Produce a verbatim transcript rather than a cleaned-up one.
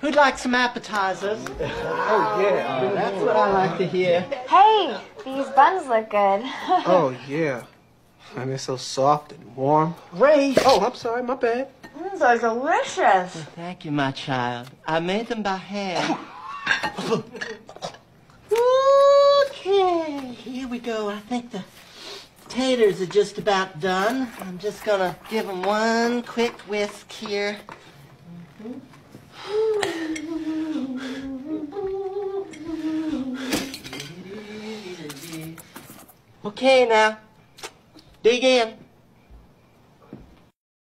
Who'd like some appetizers? Oh, yeah. Oh, that's what I like to hear. Hey, these buns look good. Oh, yeah. I mean, it's so soft and warm. Ray! Oh, I'm sorry. My bad. These are delicious. Well, thank you, my child. I made them by hand. Okay, here we go. I think the taters are just about done. I'm just going to give them one quick whisk here. Mm-hmm. Okay, now, dig in.